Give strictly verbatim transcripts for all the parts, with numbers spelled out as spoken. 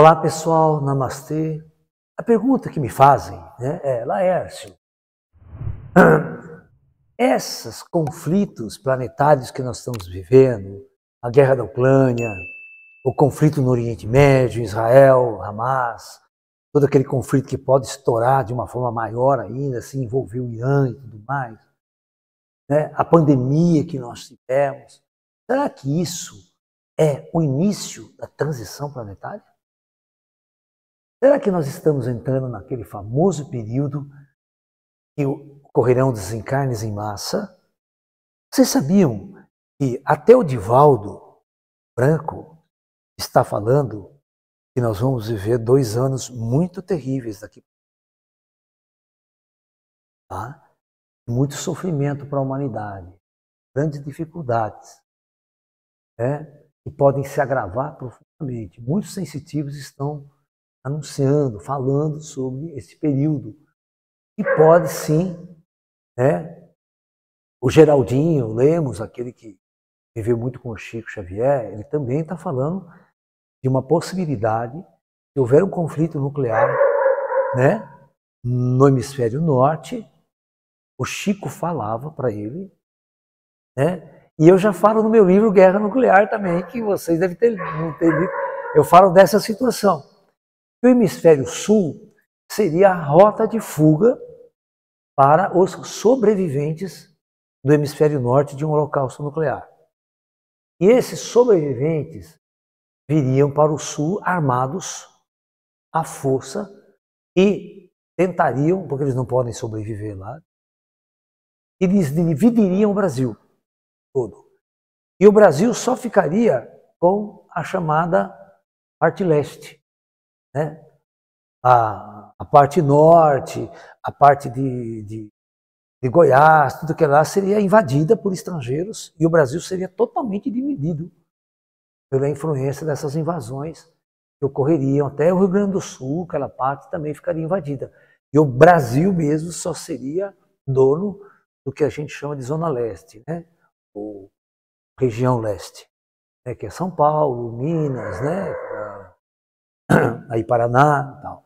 Olá pessoal, namastê. A pergunta que me fazem, né, é, Laércio, esses conflitos planetários que nós estamos vivendo, a guerra da Ucrânia, o conflito no Oriente Médio, Israel, Hamas, todo aquele conflito que pode estourar de uma forma maior ainda, se envolver o Irã e tudo mais, né, a pandemia que nós tivemos, será que isso é o início da transição planetária? Será que nós estamos entrando naquele famoso período que ocorrerão desencarnes em massa? Vocês sabiam que até o Divaldo Branco está falando que nós vamos viver dois anos muito terríveis daqui, tá? Muito sofrimento para a humanidade, grandes dificuldades, né? Que podem se agravar profundamente. Muitos sensitivos estão anunciando, falando sobre esse período. E pode sim, né? O Geraldinho Lemos, aquele que viveu muito com o Chico Xavier, ele também está falando de uma possibilidade de houver um conflito nuclear, né? No hemisfério norte. O Chico falava para ele, né? E eu já falo no meu livro Guerra Nuclear também, que vocês devem ter, não ter lido. Eu falo dessa situação. O hemisfério sul seria a rota de fuga para os sobreviventes do hemisfério norte de um holocausto nuclear. E esses sobreviventes viriam para o sul armados à força e tentariam, porque eles não podem sobreviver lá, eles dividiriam o Brasil todo. E o Brasil só ficaria com a chamada parte leste. Né? A, a parte norte, a parte de, de, de Goiás, tudo que lá seria invadida por estrangeiros e o Brasil seria totalmente dividido pela influência dessas invasões que ocorreriam até o Rio Grande do Sul, aquela parte também ficaria invadida. E o Brasil mesmo só seria dono do que a gente chama de Zona Leste, né? Ou região leste, né? Que é São Paulo, Minas, né? Aí Paraná e tal.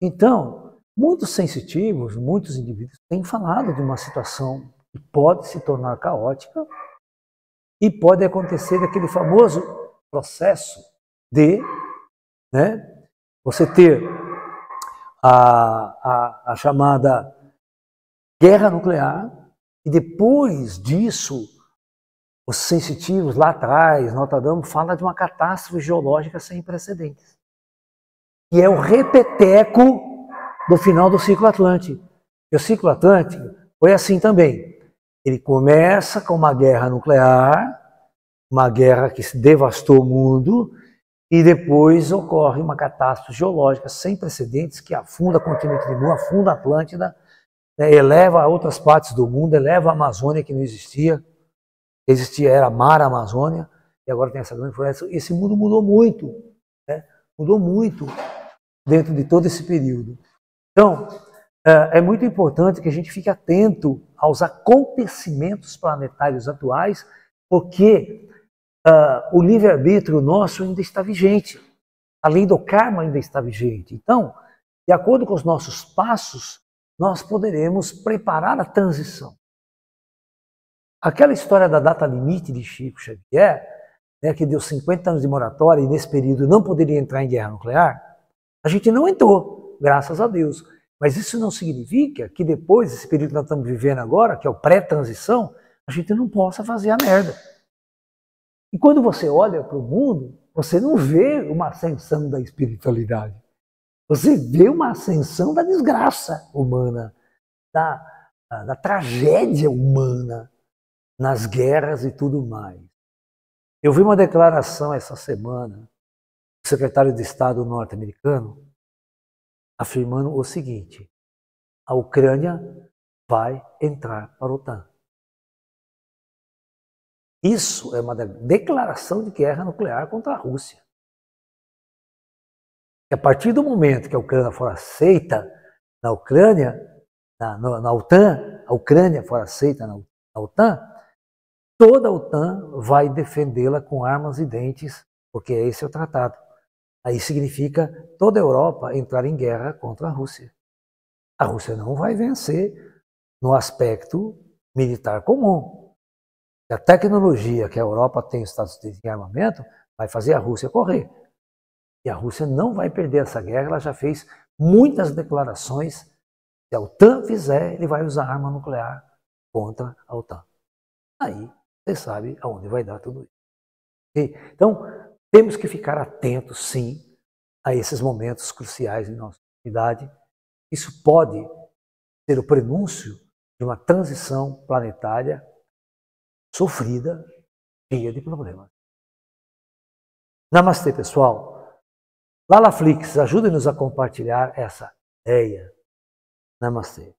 Então, muitos sensitivos, muitos indivíduos têm falado de uma situação que pode se tornar caótica e pode acontecer aquele famoso processo de, né, você ter a, a, a chamada guerra nuclear e depois disso os sensitivos lá atrás, Notre Dame, fala de uma catástrofe geológica sem precedentes. E é o repeteco do final do ciclo atlântico. E o ciclo atlântico foi assim também. Ele começa com uma guerra nuclear, uma guerra que devastou o mundo, e depois ocorre uma catástrofe geológica sem precedentes que afunda o continente de Mu, afunda a Atlântida, né, eleva outras partes do mundo, eleva a Amazônia que não existia, existia era mar, Amazônia, e agora tem essa grande floresta. Esse mundo mudou muito, né? Mudou muito dentro de todo esse período. Então, é muito importante que a gente fique atento aos acontecimentos planetários atuais, porque uh, o livre-arbítrio nosso ainda está vigente, a lei do karma ainda está vigente. Então, de acordo com os nossos passos, nós poderemos preparar a transição. Aquela história da data limite de Chico Xavier, né, que deu cinquenta anos de moratória e nesse período não poderia entrar em guerra nuclear, a gente não entrou, graças a Deus. Mas isso não significa que depois, esse período que nós estamos vivendo agora, que é o pré-transição, a gente não possa fazer a merda. E quando você olha para o mundo, você não vê uma ascensão da espiritualidade. Você vê uma ascensão da desgraça humana, da, da tragédia humana, nas guerras e tudo mais. Eu vi uma declaração essa semana do secretário de Estado norte-americano afirmando o seguinte: a Ucrânia vai entrar para a OTAN. Isso é uma declaração de guerra nuclear contra a Rússia. E a partir do momento que a Ucrânia for aceita na Ucrânia, na, na, na OTAN, a Ucrânia for aceita na, na OTAN, toda a OTAN vai defendê-la com armas e dentes, porque esse é o tratado. Aí significa toda a Europa entrar em guerra contra a Rússia. A Rússia não vai vencer no aspecto militar comum. A tecnologia que a Europa tem, os Estados Unidos em armamento, vai fazer a Rússia correr. E a Rússia não vai perder essa guerra, ela já fez muitas declarações. Se a OTAN fizer, ele vai usar arma nuclear contra a OTAN. Aí você sabe aonde vai dar tudo isso. Okay? Então, temos que ficar atentos, sim, a esses momentos cruciais em nossa comunidade. Isso pode ser o prenúncio de uma transição planetária sofrida, cheia de problemas. Namastê, pessoal. Lalaflix, ajude-nos a compartilhar essa ideia. Namastê.